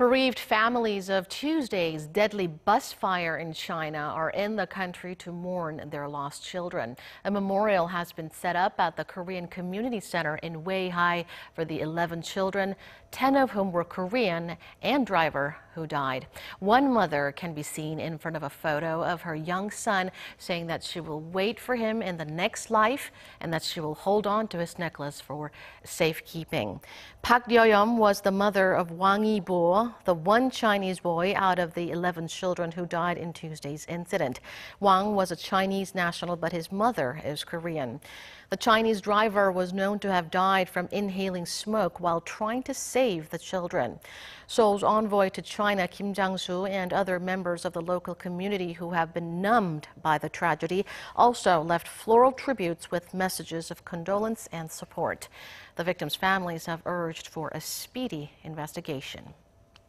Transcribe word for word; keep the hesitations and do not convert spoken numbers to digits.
Bereaved families of Tuesday's deadly bus fire in China are in the country to mourn their lost children. A memorial has been set up at the Korean Community Center in Weihai for the eleven children, ten of whom were Korean, and driver who died. One mother can be seen in front of a photo of her young son, saying that she will wait for him in the next life and that she will hold on to his necklace for safekeeping. Park Ryeo-yeom was the mother of Wang Yi-bo, the one Chinese boy out of the eleven children who died in Tuesday's incident. Wang was a Chinese national, but his mother is Korean. The Chinese driver was known to have died from inhaling smoke while trying to save the children. Seoul's envoy to China, Kim Jang-soo, and other members of the local community who have been numbed by the tragedy also left floral tributes with messages of condolence and support. The victims' families have urged for a speedy investigation.